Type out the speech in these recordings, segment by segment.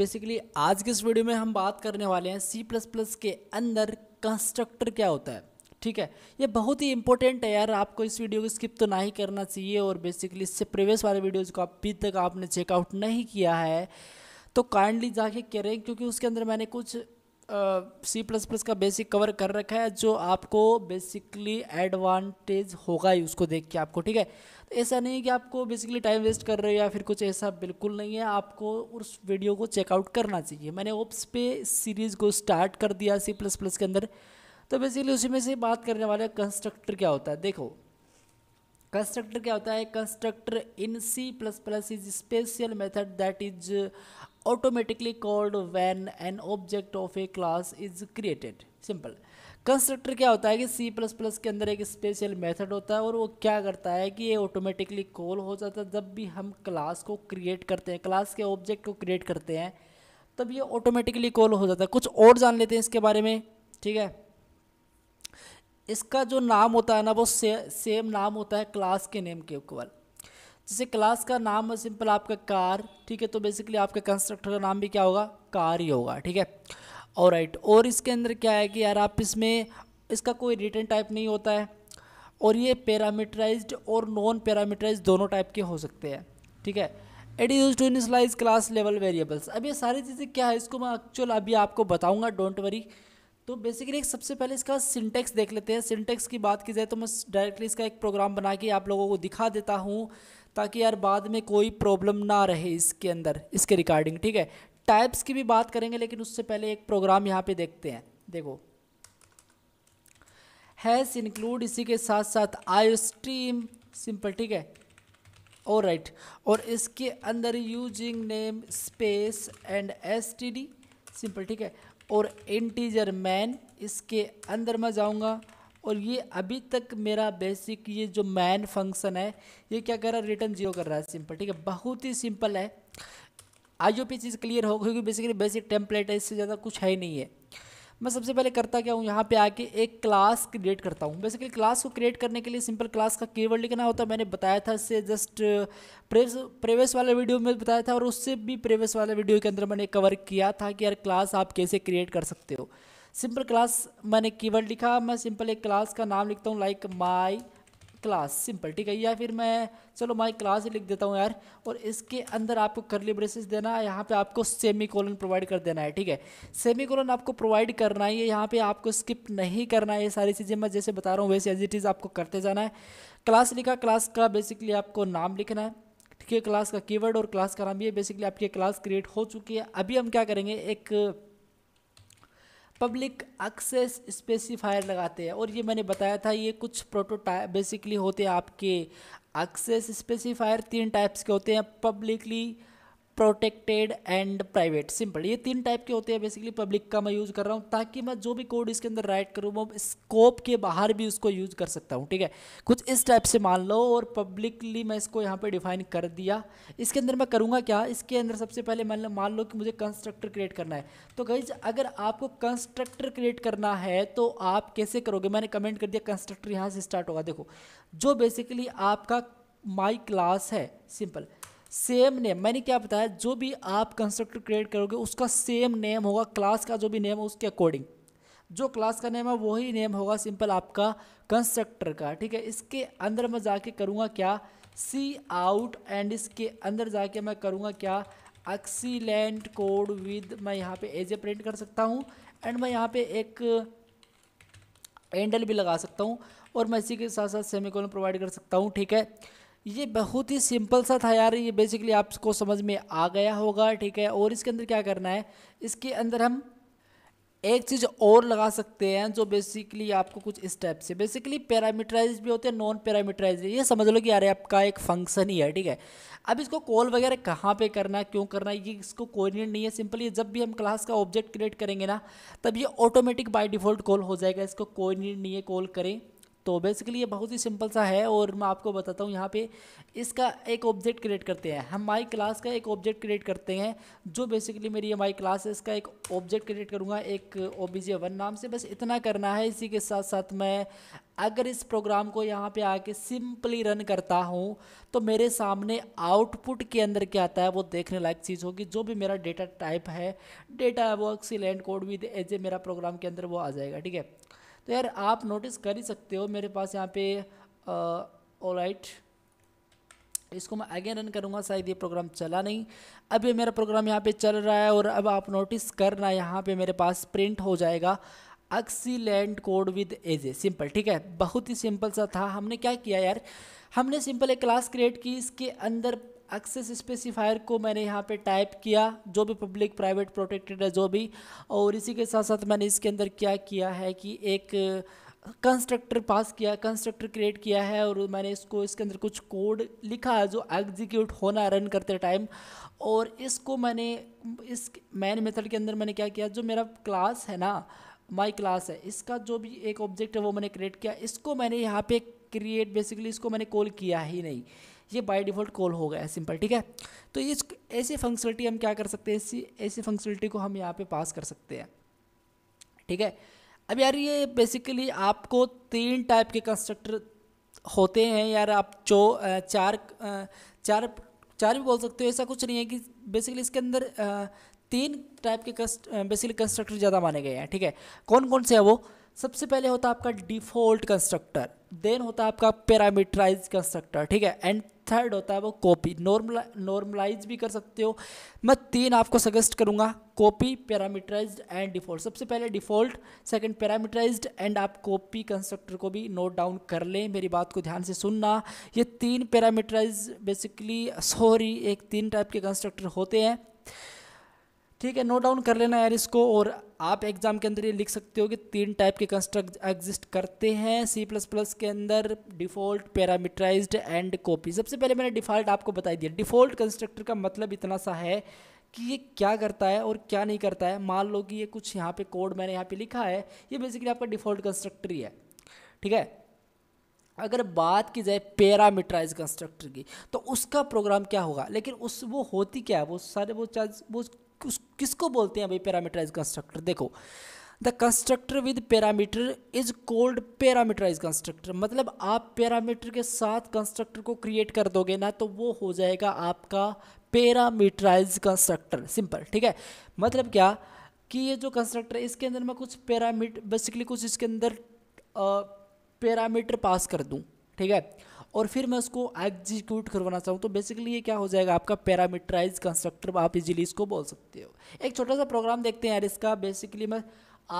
Basically आज के इस वीडियो में हम बात करने वाले हैं C++ के अंदर कंस्ट्रक्टर क्या होता है। ठीक है, ये बहुत ही इंपॉर्टेंट है यार, आपको इस वीडियो को स्किप तो ना ही करना चाहिए। और बेसिकली इससे प्रीवियस वाले वीडियोज़ को अभी तक आपने चेकआउट नहीं किया है तो काइंडली जाके करें, क्योंकि उसके अंदर मैंने कुछ C++ का बेसिक कवर कर रखा है जो आपको बेसिकली एडवांटेज होगा ही उसको देख के आपको। ठीक है, तो ऐसा नहीं है कि आपको बेसिकली टाइम वेस्ट कर रहे हो या फिर कुछ ऐसा बिल्कुल नहीं है, आपको उस वीडियो को चेकआउट करना चाहिए। मैंने ओप्स पे सीरीज़ को स्टार्ट कर दिया C++ के अंदर, तो बेसिकली उसी में से बात करने वाले कंस्ट्रक्टर क्या होता है। देखो कंस्ट्रक्टर क्या होता है, constructor in C++ is special method that is automatically called when an object of a class is created. Simple, constructor क्या होता है कि C++ के अंदर एक स्पेशल मेथड होता है और वो क्या करता है कि ये ऑटोमेटिकली कॉल हो जाता है जब भी हम क्लास को क्रिएट करते हैं, क्लास के ऑब्जेक्ट को क्रिएट करते हैं तब ये ऑटोमेटिकली कॉल हो जाता है। कुछ और जान लेते हैं इसके बारे में। ठीक है, इसका जो नाम होता है ना वो सेम नाम होता है क्लास के नेम के इक्वल। जैसे क्लास का नाम है सिंपल आपका कार, ठीक है, तो बेसिकली आपका कंस्ट्रक्टर का नाम भी क्या होगा, कार ही होगा। ठीक है, ऑलराइट। और इसके अंदर क्या है कि यार आप इसमें इसका कोई रिटर्न टाइप नहीं होता है और ये पैरामीटराइज्ड और नॉन पैरामीटराइज्ड दोनों टाइप के हो सकते हैं। ठीक है, it use to initialize class level variables. अब ये सारी चीज़ें क्या है इसको मैं एक्चुअल अभी आपको बताऊँगा, डोंट वरी। तो बेसिकली सबसे पहले इसका सिंटेक्स देख लेते हैं। सिंटेक्स की बात की जाए तो मैं डायरेक्टली इसका एक प्रोग्राम बना के आप लोगों को दिखा देता हूँ ताकि यार बाद में कोई प्रॉब्लम ना रहे इसके अंदर इसके रिगार्डिंग। ठीक है, टाइप्स की भी बात करेंगे लेकिन उससे पहले एक प्रोग्राम यहाँ पे देखते हैं। देखो हैश इंक्लूड, इसी के साथ साथ आई स्ट्रीम सिंपल। ठीक है, ऑलराइट। और इसके अंदर using name space and STD simple. ठीक है, और इंटीजर मैन, इसके अंदर मैं जाऊँगा। और ये अभी तक मेरा बेसिक ये जो मैन फंक्शन है ये क्या कर रहा है, रिटर्न 0 कर रहा है सिंपल। ठीक है, बहुत ही सिंपल है। आईओपी चीज़ क्लियर हो क्योंकि बेसिकली बेसिक टेम्पलेट है, इससे ज़्यादा कुछ है ही नहीं है। मैं सबसे पहले करता क्या हूँ, यहाँ पे आके एक क्लास क्रिएट करता हूँ। बेसिकली क्लास को क्रिएट करने के लिए सिंपल क्लास का कीवर्ड लिखना होता है, मैंने बताया था इससे जस्ट प्रीवियस वाले वीडियो में बताया था और उससे भी प्रीवियस वाले वीडियो के अंदर मैंने कवर किया था कि यार क्लास आप कैसे क्रिएट कर सकते हो। सिंपल क्लास मैंने कीवर्ड लिखा, मैं सिंपल एक क्लास का नाम लिखता हूँ लाइक माय क्लास सिंपल। ठीक है, या फिर मैं चलो माय क्लास ही लिख देता हूँ यार। और इसके अंदर आपको करली ब्रेसेस देना है, यहाँ पे आपको सेमीकोलन प्रोवाइड कर देना है। ठीक है, सेमीकोलन आपको प्रोवाइड करना है, यहाँ पे आपको स्किप नहीं करना है। ये सारी चीज़ें मैं जैसे बता रहा हूँ वैसे एज इट इज़ आपको करते जाना है। क्लास लिखा, क्लास का बेसिकली आपको नाम लिखना है। ठीक है, क्लास का कीवर्ड और क्लास का नाम, ये बेसिकली आपकी क्लास क्रिएट हो चुकी है। अभी हम क्या करेंगे, एक पब्लिक एक्सेस स्पेसिफायर लगाते हैं। और ये मैंने बताया था ये कुछ प्रोटोटाइप बेसिकली होते हैं आपके एक्सेस स्पेसिफायर, 3 टाइप्स के होते हैं, publicly, protected and private simple. ये 3 टाइप के होते हैं। बेसिकली पब्लिक का मैं यूज़ कर रहा हूँ ताकि मैं जो भी कोड इसके अंदर राइट करूँ वो स्कोप के बाहर भी उसको यूज़ कर सकता हूँ। ठीक है, कुछ इस टाइप से मान लो। और पब्लिकली मैं इसको यहाँ पे डिफाइन कर दिया। इसके अंदर मैं करूँगा क्या, इसके अंदर सबसे पहले मान लो कि मुझे कंस्ट्रक्टर क्रिएट करना है। तो गाइस अगर आपको कंस्ट्रक्टर क्रिएट करना है तो आप कैसे करोगे, मैंने कमेंट कर दिया कंस्ट्रक्टर यहाँ से स्टार्ट होगा। देखो जो बेसिकली आपका माय क्लास है सिंपल, सेम नेम, मैंने क्या बताया जो भी आप कंस्ट्रक्टर क्रिएट करोगे उसका सेम नेम होगा, क्लास का जो भी नेम है उसके अकॉर्डिंग जो क्लास का नेम है वही नेम होगा सिंपल आपका कंस्ट्रक्टर का। ठीक है, इसके अंदर मैं जाके करूँगा क्या, सी आउट एंड इसके अंदर जाके मैं करूँगा क्या, एक्सीलेंट कोड विद, मैं यहाँ पे एज ए प्रिंट कर सकता हूँ एंड मैं यहाँ पे एक एंडल भी लगा सकता हूँ और मैं इसी के साथ साथ सेमीकोलन प्रोवाइड कर सकता हूँ। ठीक है, ये बहुत ही सिंपल सा था यार, ये बेसिकली आपको समझ में आ गया होगा। ठीक है, और इसके अंदर क्या करना है, इसके अंदर हम एक चीज़ और लगा सकते हैं जो बेसिकली आपको कुछ स्टेप से बेसिकली पैरामीटराइज भी होते हैं, नॉन पैरामीटराइज। ये समझ लो कि यार आपका एक फंक्शन ही है। ठीक है, अब इसको कॉल वगैरह कहाँ पे करना है, क्यों करना है, ये इसको कोऑर्डिनेट नहीं है सिंपल। ये जब भी हम क्लास का ऑब्जेक्ट क्रिएट करेंगे ना तब ये ऑटोमेटिक बाय डिफ़ॉल्ट कॉल हो जाएगा, इसको कोऑर्डिनेट नहीं है, कॉल करें तो बेसिकली ये बहुत ही सिंपल सा है और मैं आपको बताता हूँ। यहाँ पे इसका एक ऑब्जेक्ट क्रिएट करते हैं हम, माई क्लास का एक ऑब्जेक्ट क्रिएट करते हैं जो बेसिकली मेरी ये माई क्लास है, इसका एक ऑब्जेक्ट क्रिएट करूँगा एक obj1 नाम से। बस इतना करना है। इसी के साथ साथ मैं अगर इस प्रोग्राम को यहाँ पे आके सिंपली रन करता हूँ तो मेरे सामने आउटपुट के अंदर क्या आता है वो देखने लायक चीज़ होगी। जो भी मेरा डेटा टाइप है, डेटा है वो एक्सीलेंट कोड विद एजे मेरा प्रोग्राम के अंदर वो आ जाएगा। ठीक है, तो यार आप नोटिस कर ही सकते हो मेरे पास यहाँ पे ऑलराइट, इसको मैं अगेन रन करूँगा। शायद ये प्रोग्राम चला नहीं, अब ये मेरा प्रोग्राम यहाँ पे चल रहा है और अब आप नोटिस करना यहाँ पे मेरे पास प्रिंट हो जाएगा excellent code with AJ, simple. ठीक है, बहुत ही सिंपल सा था। हमने क्या किया यार, हमने सिंपल एक क्लास क्रिएट की, इसके अंदर एक्सेस स्पेसिफायर को मैंने यहाँ पे टाइप किया जो भी पब्लिक प्राइवेट प्रोटेक्टेड है जो भी, और इसी के साथ साथ मैंने इसके अंदर क्या किया है कि एक कंस्ट्रक्टर पास किया, कंस्ट्रक्टर क्रिएट किया है और मैंने इसको इसके अंदर कुछ कोड लिखा है जो एग्जीक्यूट होना रन करते टाइम। और इसको मैंने इस मैन मेथड के अंदर मैंने क्या किया, जो मेरा क्लास है ना, माई क्लास है, इसका जो भी एक ऑब्जेक्ट है वो मैंने क्रिएट किया। इसको मैंने यहाँ पे क्रिएट, बेसिकली इसको मैंने कॉल किया ही नहीं, ये बाय डिफ़ॉल्ट कॉल हो गया, सिंपल। ठीक है, तो इस ऐसी फंक्शनलिटी हम क्या कर सकते हैं, ऐसी फंक्शनलिटी को हम यहाँ पे पास कर सकते हैं। ठीक है, अब यार ये बेसिकली आपको 3 टाइप के कंस्ट्रक्टर होते हैं यार, आप चार भी बोल सकते हो, ऐसा कुछ नहीं है कि बेसिकली इसके अंदर 3 टाइप के बेसिकली कंस्ट्रक्टर ज़्यादा माने गए हैं। ठीक है, कौन कौन से है वो, सबसे पहले होता है आपका डिफ़ॉल्ट कंस्ट्रक्टर, देन होता है आपका पैरामीटराइज कंस्ट्रक्टर। ठीक है, एंड थर्ड होता है वो कॉपी। नॉर्मलाइज भी कर सकते हो। मैं 3 आपको सजेस्ट करूँगा, कॉपी, पैरामीटराइज एंड डिफ़ॉल्ट। सबसे पहले डिफ़ॉल्ट, सेकंड पैरामीटराइज एंड आप कॉपी कंस्ट्रक्टर को भी नोट डाउन कर लें। मेरी बात को ध्यान से सुनना, ये 3 पैरामीटराइज बेसिकली 3 टाइप के कंस्ट्रक्टर होते हैं। ठीक है, नोट डाउन कर लेना यार इसको, और आप एग्ज़ाम के अंदर ये लिख सकते हो कि 3 टाइप के कंस्ट्रक्ट एग्जिस्ट करते हैं C++ के अंदर, डिफ़ॉल्ट, पैरामीटराइज्ड एंड कॉपी। सबसे पहले मैंने डिफ़ॉल्ट आपको बता दिया। डिफ़ॉल्ट कंस्ट्रक्टर का मतलब इतना सा है कि ये क्या करता है और क्या नहीं करता है। मान लो कि ये कुछ यहाँ पे कोड मैंने यहाँ पे लिखा है, ये बेसिकली आपका डिफ़ॉल्ट कंस्ट्रक्टर ही है। ठीक है, अगर बात की जाए पैरामीटराइज कंस्ट्रक्टर की तो उसका प्रोग्राम क्या होगा, लेकिन उस वो होती क्या है, वो सारे वो चार्ज वो किसको बोलते हैं भाई पैरामीटराइज कंस्ट्रक्टर। देखो, the constructor with parameter is called parameterize constructor. मतलब आप पैरामीटर के साथ कंस्ट्रक्टर को क्रिएट कर दोगे ना तो वो हो जाएगा आपका पैरामीटराइज कंस्ट्रक्टर, सिंपल। ठीक है, मतलब क्या कि ये जो कंस्ट्रक्टर है इसके अंदर मैं कुछ बेसिकली कुछ इसके अंदर पैरामीटर पास कर दूँ। ठीक है, और फिर मैं उसको एग्जीक्यूट करवाना चाहूँ तो बेसिकली ये क्या हो जाएगा आपका पैरामीटराइज कंस्ट्रक्टर, आप इजीली इसको बोल सकते हो। एक छोटा सा प्रोग्राम देखते हैं यार इसका। बेसिकली मैं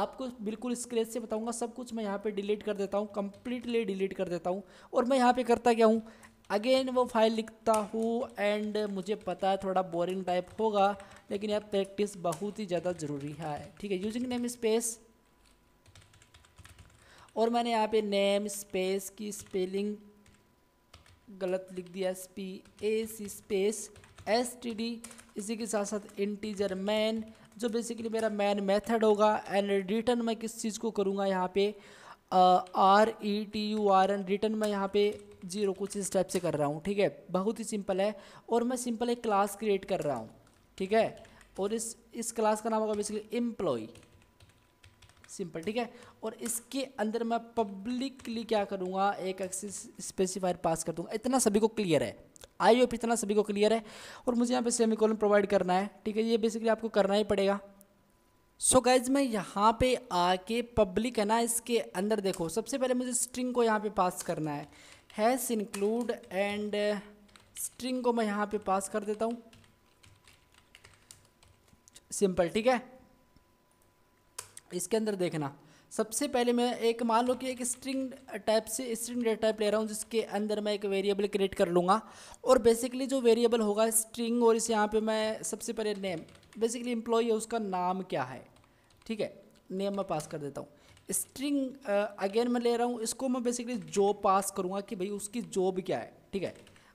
आपको बिल्कुल स्क्रैच से बताऊँगा, सब कुछ मैं यहाँ पे डिलीट कर देता हूँ, कंप्लीटली डिलीट कर देता हूँ। और मैं यहाँ पे करता क्या हूँ, अगेन वो फाइल लिखता हूँ, एंड मुझे पता है थोड़ा बोरिंग टाइप होगा लेकिन यार प्रैक्टिस बहुत ही ज़्यादा ज़रूरी है। ठीक है, यूजिंग नेम स्पेस, और मैंने यहाँ पे नेम स्पेस की स्पेलिंग गलत लिख दिया, SPAC स्पेस STD। इसी के साथ साथ इंटीजर मैन जो बेसिकली मेरा मैन मेथड होगा, एंड रिटर्न मैं किस चीज़ को करूँगा यहाँ पे RETURN, रिटर्न मैं यहाँ पे 0 कुछ इस टाइप से कर रहा हूँ। ठीक है, बहुत ही सिंपल है। और मैं सिंपल एक क्लास क्रिएट कर रहा हूँ। ठीक है, और इस क्लास का नाम होगा बेसिकली एम्प्लॉई, सिंपल। ठीक है, और इसके अंदर मैं पब्लिकली क्या करूँगा, एक एक्सेस स्पेसिफायर पास कर दूँगा। इतना सभी को क्लियर है, आई होप इतना सभी को क्लियर है। और मुझे यहाँ पे सेमीकोलन प्रोवाइड करना है। ठीक है, ये बेसिकली आपको करना ही पड़ेगा। सो गाइज, मैं यहाँ पे आके पब्लिक है ना, इसके अंदर देखो सबसे पहले मुझे स्ट्रिंग को यहाँ पर पास करना है, हैश इंक्लूड, एंड स्ट्रिंग को मैं यहाँ पर पास कर देता हूँ, सिंपल। ठीक है, इसके अंदर देखना सबसे पहले मैं एक मान लो कि एक स्ट्रिंग डेटा टाइप ले रहा हूँ जिसके अंदर मैं एक वेरिएबल क्रिएट कर लूँगा। और बेसिकली जो वेरिएबल होगा स्ट्रिंग, और इस यहाँ पे मैं सबसे पहले नेम, बेसिकली एम्प्लॉई है उसका नाम क्या है। ठीक है, नेम मैं पास कर देता हूँ। स्ट्रिंग अगेन मैं ले रहा हूँ, इसको मैं बेसिकली जॉब पास करूँगा कि भाई उसकी जॉब क्या है। ठीक है,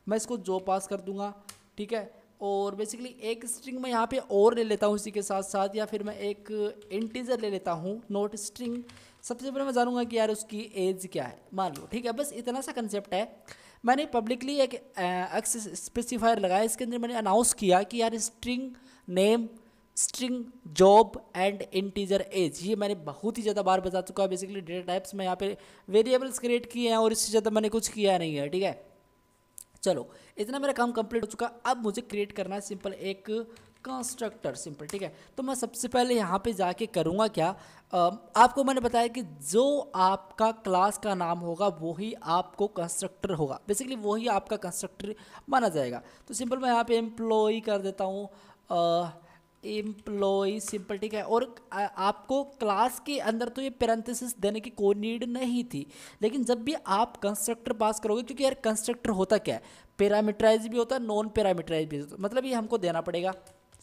मैं इसको जॉब पास कर दूँगा। ठीक है, और बेसिकली एक स्ट्रिंग मैं यहाँ पे और ले लेता हूँ, इसी के साथ साथ, या फिर मैं एक इंटीजर ले लेता हूँ, नोट स्ट्रिंग। सबसे पहले मैं जानूंगा कि यार उसकी एज क्या है, मान लो ठीक है, बस इतना सा कंसेप्ट है। मैंने पब्लिकली एक एक्स स्पेसिफायर लगाया, इसके अंदर मैंने अनाउंस किया कि यार string name, string job and integer age, ये मैंने बहुत ही ज़्यादा बार बता चुका है। बेसिकली डेटा टाइप्स में यहाँ पे वेरिएबल्स क्रिएट किए हैं और इससे ज़्यादा मैंने कुछ किया नहीं है, ठीक है। चलो इतना मेरा काम कंप्लीट हो चुका। अब मुझे क्रिएट करना है सिंपल एक कंस्ट्रक्टर, सिंपल ठीक है। तो मैं सबसे पहले यहाँ पे जाके करूँगा क्या, आपको मैंने बताया कि जो आपका क्लास का नाम होगा वही आपको कंस्ट्रक्टर होगा, बेसिकली वही आपका कंस्ट्रक्टर माना जाएगा। तो सिंपल मैं यहाँ पे एम्प्लॉई कर देता हूँ, एम्प्लॉई सिंपल ठीक है। और आपको क्लास के अंदर तो ये पैरेंथेसिस देने की कोई नीड नहीं थी, लेकिन जब भी आप कंस्ट्रक्टर पास करोगे, क्योंकि यार कंस्ट्रक्टर होता क्या है, पैरामीटराइज भी होता है, नॉन पैरामीटराइज भी होता है, मतलब ये हमको देना पड़ेगा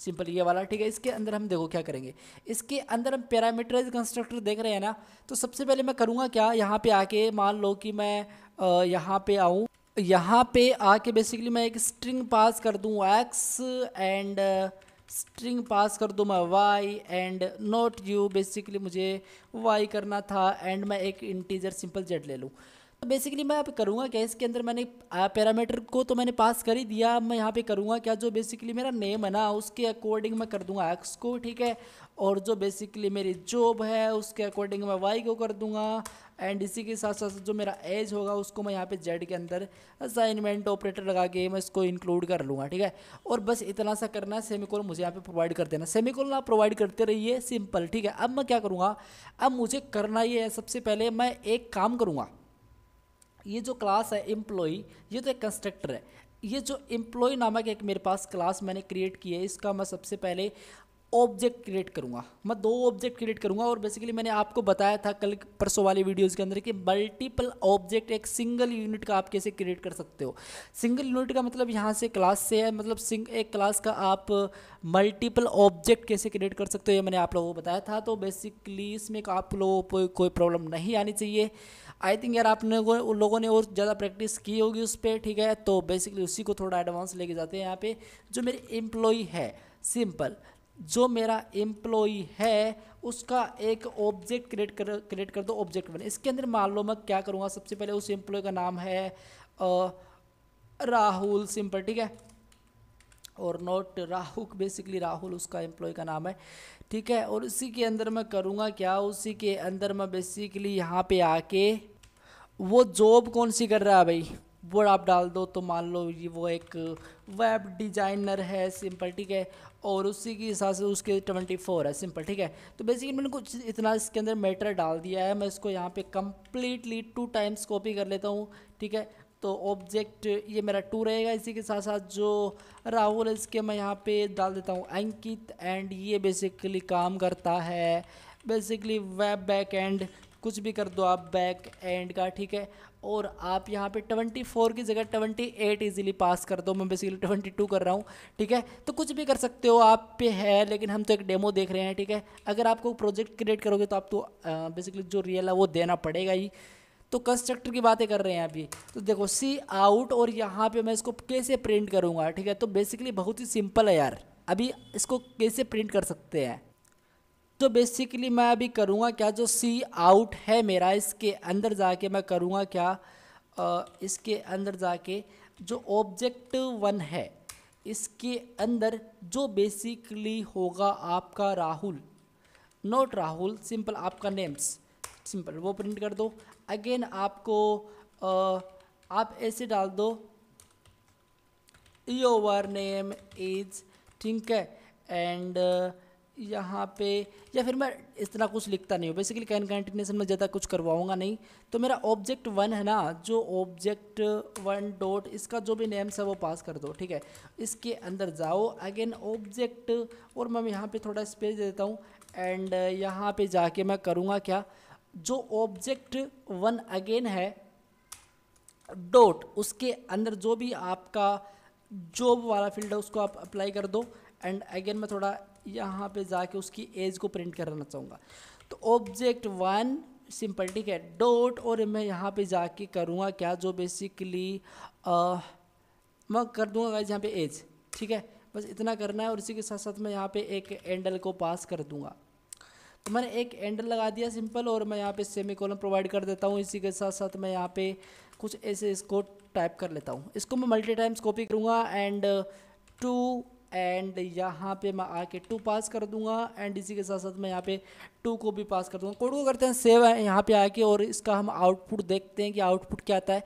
सिंपल ये वाला ठीक है। इसके अंदर हम देखो क्या करेंगे, इसके अंदर हम पैरामीटराइज कंस्ट्रक्टर देख रहे हैं ना। तो सबसे पहले मैं करूँगा क्या, यहाँ पे आके मान लो कि मैं यहाँ पे आऊँ, यहाँ पे आके बेसिकली मैं एक स्ट्रिंग पास कर दूँ एक्स एंड स्ट्रिंग पास कर दूँ मैं Y and not U, basically मुझे वाई करना था, एंड मैं एक इंटीजर सिंपल जेड ले लूँ। तो बेसिकली मैं यहाँ पे करूँगा क्या, इसके अंदर मैंने पैरामीटर को तो मैंने पास कर ही दिया। मैं यहाँ पे करूँगा क्या, जो बेसिकली मेरा नेम है ना उसके अकॉर्डिंग मैं कर दूँगा एक्स को, ठीक है। और जो बेसिकली मेरी जॉब है उसके अकॉर्डिंग मैं वाई को कर दूँगा, एंड इसी के साथ साथ जो मेरा एज होगा उसको मैं यहाँ पे जेड के अंदर असाइनमेंट ऑपरेटर लगा के मैं इसको इंक्लूड कर लूँगा, ठीक है। और बस इतना सा करना है, सेमीकोलन मुझे यहाँ पे प्रोवाइड कर देना, सेमीकोलन आप प्रोवाइड करते रहिए सिंपल ठीक है। अब मैं क्या करूँगा, अब मुझे करना ये है, सबसे पहले मैं एक काम करूँगा, ये जो क्लास है एम्प्लॉई, ये तो एक कंस्ट्रक्टर है, ये जो एम्प्लॉई नामक एक मेरे पास क्लास मैंने क्रिएट की है, इसका मैं सबसे पहले ऑब्जेक्ट क्रिएट करूँगा, मैं दो ऑब्जेक्ट क्रिएट करूँगा। और बेसिकली मैंने आपको बताया था कल परसों वाली वीडियोज़ के अंदर कि मल्टीपल ऑब्जेक्ट एक सिंगल यूनिट का आप कैसे क्रिएट कर सकते हो। सिंगल यूनिट का मतलब यहाँ से क्लास से है, मतलब एक क्लास का आप मल्टीपल ऑब्जेक्ट कैसे क्रिएट कर सकते हो, ये मैंने आप लोगों को बताया था। तो बेसिकली इसमें आप लोगों को कोई प्रॉब्लम नहीं आनी चाहिए। आई थिंक यार आपने उन लोगों ने और ज़्यादा प्रैक्टिस की होगी उस पर, ठीक है। तो बेसिकली उसी को थोड़ा एडवांस लेके जाते हैं। यहाँ पे जो मेरी एम्प्लॉई है, सिंपल जो मेरा एम्प्लॉई है उसका एक ऑब्जेक्ट क्रिएट कर दो, ऑब्जेक्ट बने। इसके अंदर मान लो मैं क्या करूँगा, सबसे पहले उस एम्प्लॉय का नाम है राहुल सिंपल ठीक है, और नॉट राहुल, बेसिकली राहुल उसका एम्प्लॉय का नाम है, ठीक है। और उसी के अंदर मैं करूँगा क्या, उसी के अंदर मैं बेसिकली यहाँ पे आके वो जॉब कौन सी कर रहा है भाई वो आप डाल दो। तो मान लो ये वो एक वेब डिज़ाइनर है सिंपल ठीक है, और उसी के हिसाब से उसके 24 है सिंपल ठीक है। तो बेसिकली मैंने कुछ इतना इसके अंदर मैटर डाल दिया है। मैं इसको यहाँ पे कम्प्लीटली 2 टाइम्स कॉपी कर लेता हूँ, ठीक है। तो ऑब्जेक्ट ये मेरा 2 रहेगा। इसी के साथ साथ जो राहुल है इसके मैं यहाँ पे डाल देता हूँ अंकित, एंड ये बेसिकली काम करता है बेसिकली वेब बैक एंड, कुछ भी कर दो आप बैक एंड का, ठीक है। और आप यहाँ पे 24 की जगह 28 इजीली पास कर दो, मैं बेसिकली 22 कर रहा हूँ, ठीक है। तो कुछ भी कर सकते हो आप पे है, लेकिन हम तो एक डेमो देख रहे हैं, ठीक है। अगर आपको प्रोजेक्ट क्रिएट करोगे तो आपको बेसिकली जो रियल है वो देना पड़ेगा ही। तो कंस्ट्रक्टर की बातें कर रहे हैं अभी। तो देखो सी आउट, और यहाँ पे मैं इसको कैसे प्रिंट करूँगा, ठीक है। तो बेसिकली बहुत ही सिंपल है यार, अभी इसको कैसे प्रिंट कर सकते हैं। तो बेसिकली मैं अभी करूँगा क्या, जो सी आउट है मेरा, इसके अंदर जाके मैं करूँगा क्या, इसके अंदर जाके जो ऑब्जेक्ट 1 है इसके अंदर जो बेसिकली होगा आपका राहुल, नॉट राहुल सिंपल आपका नेम्स सिंपल वो प्रिंट कर दो। अगेन आपको आप ऐसे डाल दो योर नेम इज, ठीक है। एंड यहाँ पे या फिर मैं इतना कुछ लिखता नहीं हूँ, बेसिकली कैन कंटिन्यूएशन में ज़्यादा कुछ करवाऊँगा नहीं। तो मेरा ऑब्जेक्ट 1 है ना, जो ऑब्जेक्ट 1 डॉट इसका जो भी नेम्स है वो पास कर दो, ठीक है। इसके अंदर जाओ अगेन ऑब्जेक्ट, और मैं यहाँ पे थोड़ा स्पेस दे देता हूँ, एंड यहाँ पे जाके मैं करूँगा क्या, जो ऑब्जेक्ट 1 अगेन है डॉट, उसके अंदर जो भी आपका जॉब वाला फील्ड है उसको आप अप्लाई कर दो। एंड अगेन मैं थोड़ा यहाँ पे जाके उसकी एज को प्रिंट करना चाहूँगा। तो ऑब्जेक्ट 1 सिंपल ठीक है डॉट, और मैं यहाँ पे जाके करूँगा क्या, जो बेसिकली मैं कर दूँगा गाइस यहाँ पे एज, ठीक है। बस इतना करना है, और इसी के साथ साथ मैं यहाँ पे एक एंडल को पास कर दूँगा। तो मैंने एक एंड लगा दिया सिंपल, और मैं यहाँ पे सेमी कॉलम प्रोवाइड कर देता हूँ। इसी के साथ साथ मैं यहाँ पे कुछ ऐसे इसको टाइप कर लेता हूँ, इसको मैं मल्टी टाइम्स कॉपी करूँगा एंड टू, एंड यहाँ पे मैं आके टू पास कर दूंगा, एंड इसी के साथ साथ मैं यहाँ पे टू को भी पास कर दूंगा। कोड को करते हैं सेव यहाँ पे आके, और इसका हम आउटपुट देखते हैं कि आउटपुट क्या आता है।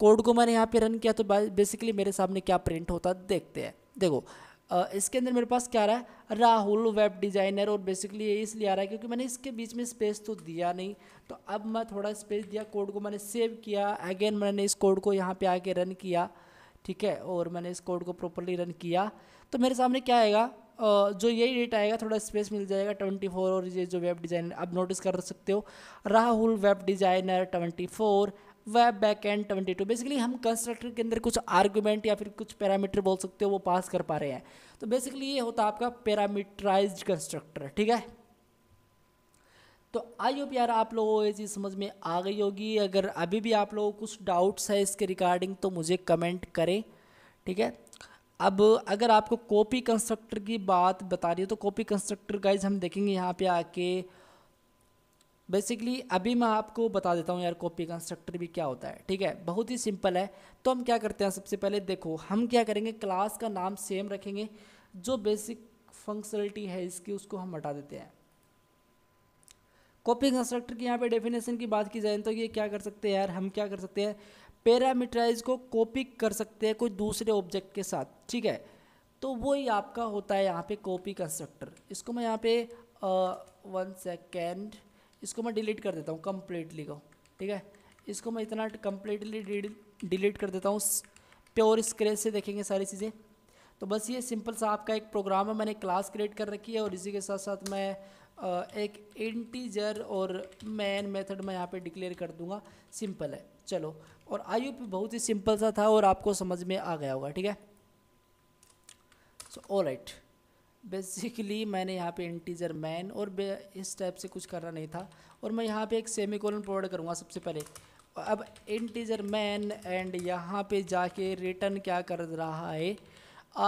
कोड को मैंने यहाँ पे रन किया तो बेसिकली मेरे सामने क्या प्रिंट होता है देखते हैं। देखो इसके अंदर मेरे पास क्या आ रहा है, राहुल वेब डिज़ाइनर, और बेसिकली ये इसलिए आ रहा है क्योंकि मैंने इसके बीच में स्पेस तो दिया नहीं। तो अब मैं थोड़ा स्पेस दिया, कोड को मैंने सेव किया, अगेन मैंने इस कोड को यहाँ पे आके रन किया, ठीक है, और मैंने इस कोड को प्रॉपरली रन किया तो मेरे सामने क्या आएगा, जो यही डेटा आएगा, थोड़ा स्पेस मिल जाएगा 24, और ये जो वेब डिज़ाइनर, आप नोटिस कर सकते हो Rahul web designer 24, web backend 22। Basically हम कंस्ट्रक्टर के अंदर कुछ आर्गूमेंट या फिर कुछ पैरामीटर बोल सकते हो, वो पास कर पा रहे हैं। तो बेसिकली ये होता है आपका पैरामीटराइज्ड कंस्ट्रक्टर, ठीक है। तो आई होप यार आप लोगों को ये चीज़ समझ में आ गई होगी। अगर अभी भी आप लोगों को कुछ डाउट्स है इसके रिगार्डिंग तो मुझे कमेंट करें, ठीक है। अब अगर आपको कॉपी कंस्ट्रक्टर की बात बता रही है तो कॉपी कंस्ट्रक्टर गाइज हम देखेंगे यहाँ पे आके। बेसिकली अभी मैं आपको बता देता हूँ यार कॉपी कंस्ट्रक्टर भी क्या होता है, ठीक है, बहुत ही सिंपल है। तो हम क्या करते हैं, सबसे पहले देखो हम क्या करेंगे, क्लास का नाम सेम रखेंगे, जो बेसिक फंक्शनलिटी है इसकी उसको हम हटा देते हैं। कॉपी कंस्ट्रक्टर की यहाँ पे डेफिनेशन की बात की जाए तो ये क्या कर सकते हैं यार, हम क्या कर सकते हैं, पैरामीटराइज को कॉपी कर सकते हैं कोई दूसरे ऑब्जेक्ट के साथ, ठीक है। तो वही आपका होता है यहाँ पे कॉपी कंस्ट्रक्टर। इसको मैं यहाँ पे 1 सेकेंड इसको मैं डिलीट कर देता हूँ कम्प्लीटली को, ठीक है, इसको मैं इतना कम्प्लीटली डिलीट कर देता हूँ, प्योर स्क्रैच से देखेंगे सारी चीज़ें। तो बस ये सिंपल सा आपका एक प्रोग्राम है, मैंने क्लास क्रिएट कर रखी है, और इसी के साथ साथ मैं एक इंटीजर और मैन मेथड मैं यहाँ पे डिक्लेयर कर दूंगा, सिंपल है। चलो, और आई होप बहुत ही सिंपल सा था और आपको समझ में आ गया होगा, ठीक है। सो ऑलराइट, बेसिकली मैंने यहाँ पे इंटीजर मैन और इस टाइप से कुछ करना नहीं था, और मैं यहाँ पे एक सेमीकोलन प्रोवाइड करूँगा सबसे पहले। अब इंटीजर मैन एंड यहाँ पे जाके रिटर्न क्या कर रहा है,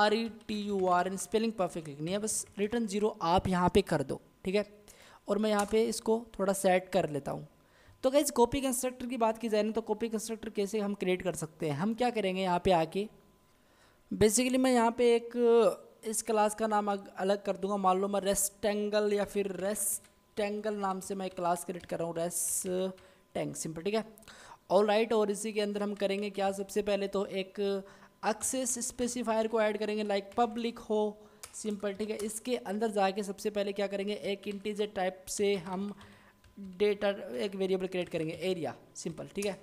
RETURN, स्पेलिंग परफेक्ट लिखनी है बस, रिटर्न 0 आप यहाँ पे कर दो, ठीक है। और मैं यहाँ पे इसको थोड़ा सेट कर लेता हूँ। तो गाइस कॉपी कंस्ट्रक्टर की बात की जाए ना तो कॉपी कंस्ट्रक्टर कैसे हम क्रिएट कर सकते हैं, हम क्या करेंगे यहाँ पे आके, बेसिकली मैं यहाँ पे एक इस क्लास का नाम अलग कर दूँगा, मान लो मैं रेस्टेंगल या फिर रेस्टेंगल नाम से मैं क्लास क्रिएट कर रहा हूँ, रेस्टेंग, सिंपल, ठीक है। ऑलराइट, और इसी के अंदर हम करेंगे क्या, सबसे पहले तो एक एक्सेस स्पेसिफायर को ऐड करेंगे, लाइक पब्लिक हो, सिंपल, ठीक है। इसके अंदर जाके सबसे पहले क्या करेंगे, एक इंटीजर टाइप से हम डेटा एक वेरिएबल क्रिएट करेंगे, एरिया, सिंपल, ठीक है,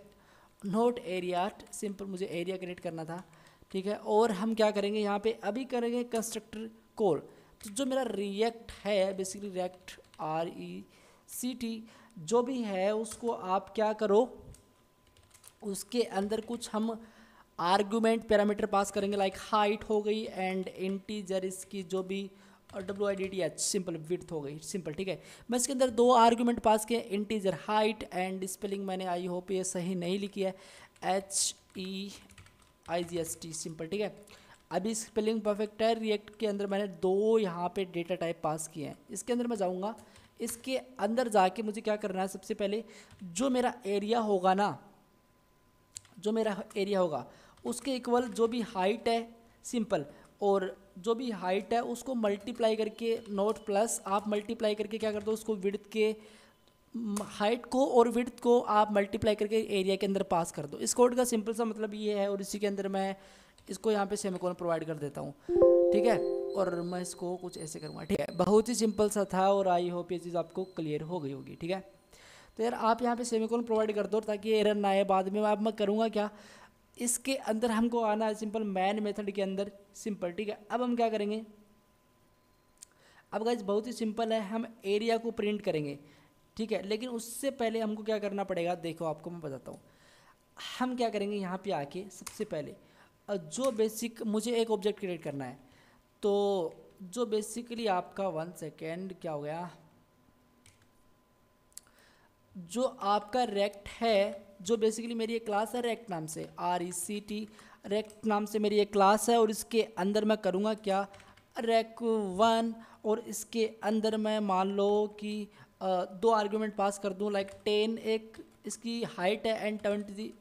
नोट एरिया, सिंपल, मुझे एरिया क्रिएट करना था, ठीक है। और हम क्या करेंगे यहाँ पे अभी करेंगे कंस्ट्रक्टर कॉल, तो जो मेरा रिएक्ट है, बेसिकली रिएक्ट RECT जो भी है उसको आप क्या करो, उसके अंदर कुछ हम आर्गूमेंट पैरामीटर पास करेंगे, लाइक हाइट हो गई एंड इंटीजर इसकी जो भी WIDTH, सिंपल, विड्थ हो गई, सिंपल, ठीक है। मैं इसके अंदर 2 आर्गूमेंट पास किए, इंटीजर हाइट एंड स्पेलिंग मैंने आई होप ये सही नहीं लिखी है, HEIGST, सिंपल, ठीक है। अभी स्पेलिंग परफेक्ट है, रिएक्ट के अंदर मैंने 2 यहाँ पे डेटा टाइप पास किए हैं। इसके अंदर मैं जाऊँगा, इसके अंदर जाके मुझे क्या करना है, सबसे पहले जो मेरा एरिया होगा ना, जो मेरा एरिया होगा उसके इक्वल जो भी हाइट है, सिंपल, और जो भी हाइट है उसको मल्टीप्लाई करके, नॉट प्लस, आप मल्टीप्लाई करके क्या कर दो, उसको विड्थ के, हाइट को और विड्थ को आप मल्टीप्लाई करके एरिया के अंदर पास कर दो। इस कोड का सिंपल सा मतलब ये है, और इसी के अंदर मैं इसको यहाँ पे सेमीकोलन प्रोवाइड कर देता हूँ, ठीक है, और मैं इसको कुछ ऐसे करूँगा, ठीक है। बहुत ही सिंपल सा था और आई होप ये चीज़ आपको क्लियर हो गई होगी, ठीक है। तो यार आप यहाँ पे सेमीकोलन प्रोवाइड कर दो ताकि एरर ना आए बाद में। अब मैं करूँगा क्या, इसके अंदर हमको आना है सिंपल मैन मेथड के अंदर, सिंपल, ठीक है। अब हम क्या करेंगे, अब गाइस बहुत ही सिंपल है, हम एरिया को प्रिंट करेंगे, ठीक है, लेकिन उससे पहले हमको क्या करना पड़ेगा, देखो आपको मैं बताता हूँ। हम क्या करेंगे यहाँ पे आके सबसे पहले जो बेसिक, मुझे एक ऑब्जेक्ट क्रिएट करना है, तो जो बेसिकली आपका 1 सेकेंड क्या हो गया, जो आपका रेक्ट है, जो बेसिकली मेरी एक क्लास है रेक्ट नाम से, RECT रेक्ट नाम से मेरी एक क्लास है, और इसके अंदर मैं करूँगा क्या, rec1 और इसके अंदर मैं मान लो कि दो आर्ग्यूमेंट पास कर दूं, लाइक 10 एक इसकी हाइट है एंड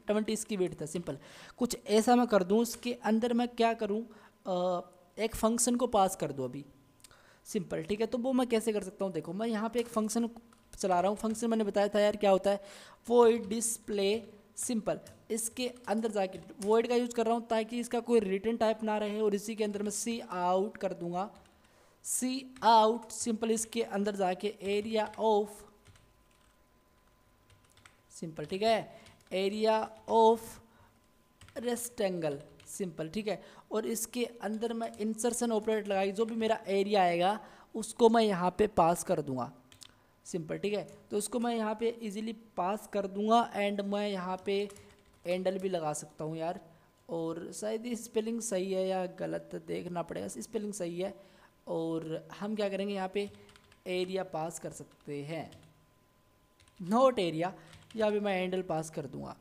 20 इसकी वेट है। सिंपल कुछ ऐसा मैं कर दूं। इसके अंदर मैं क्या करूं, एक फंक्शन को पास कर दूं अभी, सिंपल। ठीक है, तो वो मैं कैसे कर सकता हूं? देखो मैं यहाँ पे एक फंक्शन चला रहा हूँ। फंक्शन मैंने बताया था यार क्या होता है, void display सिंपल। इसके अंदर जाके void का यूज़ कर रहा हूँ ताकि इसका कोई रिटर्न टाइप ना रहे, और इसी के अंदर मैं सी आउट कर दूँगा। सी आउट सिंपल, इसके अंदर जाके एरिया ऑफ सिंपल, ठीक है, एरिया ऑफ रेक्टेंगल सिंपल, ठीक है। और इसके अंदर मैं इंसर्शन ऑपरेट लगा के जो भी मेरा एरिया आएगा उसको मैं यहाँ पे पास कर दूँगा, सिंपल, ठीक है। तो उसको मैं यहाँ पे इजीली पास कर दूंगा, एंड मैं यहाँ पे एंडल भी लगा सकता हूँ यार। और शायद ये स्पेलिंग सही है या गलत देखना पड़ेगा, स्पेलिंग सही है। और हम क्या करेंगे, यहाँ पे एरिया पास कर सकते हैं, नोट एरिया, या भी मैं एंडल पास कर दूंगा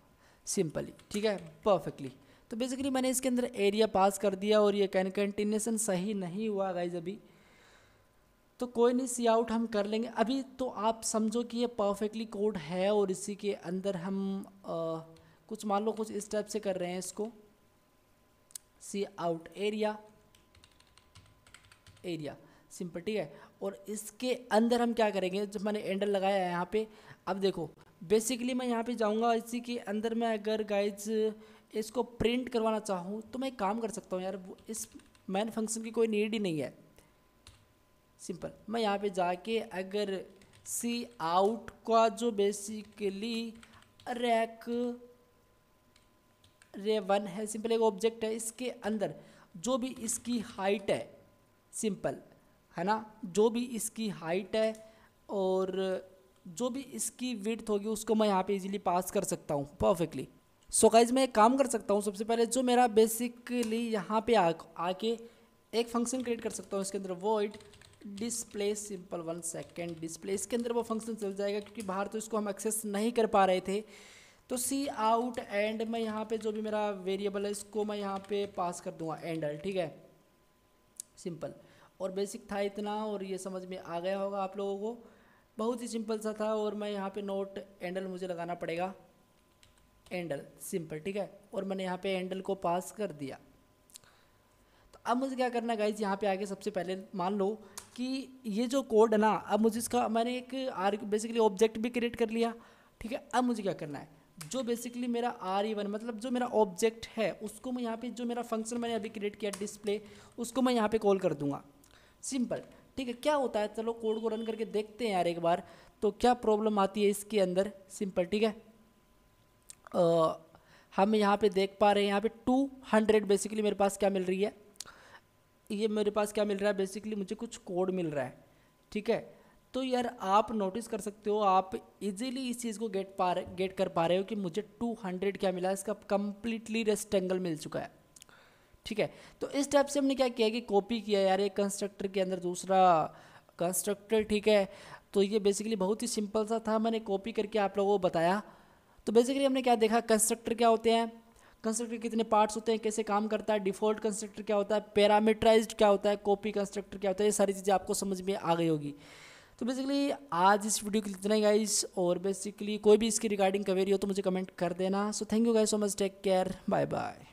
सिंपली, ठीक है, परफेक्टली। तो बेसिकली मैंने इसके अंदर एरिया पास कर दिया, और ये कंटिन्यूएशन सही नहीं हुआ गाइज अभी, तो कोई नहीं, सी आउट हम कर लेंगे अभी। तो आप समझो कि ये परफेक्टली कोड है, और इसी के अंदर हम कुछ मान लो कुछ इस टाइप से कर रहे हैं इसको। सी आउट एरिया एरिया सिंपल, ठीक है। और इसके अंदर हम क्या करेंगे, जब मैंने एंडल लगाया है यहाँ पे, अब देखो बेसिकली मैं यहाँ पे जाऊँगा। इसी के अंदर मैं अगर गाइज इसको प्रिंट करवाना चाहूँ तो मैं काम कर सकता हूँ यार, इस मैन फंक्शन की कोई नीड ही नहीं है। सिंपल मैं यहाँ पे जाके अगर सी आउट का जो बेसिकली रे वन है सिंपल, एक ऑब्जेक्ट है, इसके अंदर जो भी इसकी हाइट है सिंपल, है ना, जो भी इसकी हाइट है और जो भी इसकी विड्थ होगी उसको मैं यहाँ पे इजीली पास कर सकता हूँ परफेक्टली। सो गाइज मैं एक काम कर सकता हूँ, सबसे पहले जो मेरा बेसिकली यहाँ पे आके एक फंक्शन क्रिएट कर सकता हूँ, इसके अंदर void display simple 1 second display, इसके अंदर वो फंक्शन चल जाएगा क्योंकि बाहर तो इसको हम एक्सेस नहीं कर पा रहे थे। तो सी आउट एंड मैं यहाँ पे जो भी मेरा वेरिएबल है इसको मैं यहाँ पे पास कर दूंगा एंडल, ठीक है, सिंपल। और बेसिक था इतना, और ये समझ में आ गया होगा आप लोगों को, बहुत ही सिंपल सा था। और मैं यहाँ पर नोट एंडल मुझे लगाना पड़ेगा, एंडल सिंपल, ठीक है। और मैंने यहाँ पर एंडल को पास कर दिया। अब मुझे क्या करना है गाइज, यहाँ पे आके सबसे पहले मान लो कि ये जो कोड है ना, अब मुझे इसका मैंने एक बेसिकली ऑब्जेक्ट भी क्रिएट कर लिया, ठीक है। अब मुझे क्या करना है, जो बेसिकली मेरा re1 मतलब जो मेरा ऑब्जेक्ट है उसको मैं यहाँ पे, जो मेरा फंक्शन मैंने अभी क्रिएट किया डिस्प्ले, उसको मैं यहाँ पे कॉल कर दूँगा सिंपल, ठीक है। क्या होता है, चलो कोड को रन करके देखते हैं यार एक बार, तो क्या प्रॉब्लम आती है इसके अंदर सिंपल, ठीक है। हम यहाँ पर देख पा रहे हैं, यहाँ पर 200 बेसिकली मेरे पास क्या मिल रही है, ये मेरे पास क्या मिल रहा है, बेसिकली मुझे कुछ कोड मिल रहा है, ठीक है। तो यार आप नोटिस कर सकते हो, आप इजीली इस चीज़ को गेट कर पा रहे हो कि मुझे 200 क्या मिला, इसका कम्प्लीटली रेक्टेंगल मिल चुका है, ठीक है। तो इस टाइप से हमने क्या किया कि कॉपी किया यार एक कंस्ट्रक्टर के अंदर दूसरा कंस्ट्रक्टर, ठीक है। तो ये बेसिकली बहुत ही सिंपल सा था, मैंने कॉपी करके आप लोगों को बताया। तो बेसिकली हमने क्या देखा, कंस्ट्रक्टर क्या होते हैं, कंस्ट्रक्टर कितने पार्ट्स होते हैं, कैसे काम करता है, डिफ़ॉल्ट कंस्ट्रक्टर क्या होता है, पैरामीटराइज्ड क्या होता है, कॉपी कंस्ट्रक्टर क्या होता है, ये सारी चीज़ें आपको समझ में आ गई होगी। तो बेसिकली आज इस वीडियो के लिए इतना ही गाइस, और बेसिकली कोई भी इसकी रिगार्डिंग क्वेरी हो तो मुझे कमेंट कर देना। So thank you guys so much, take care, bye bye.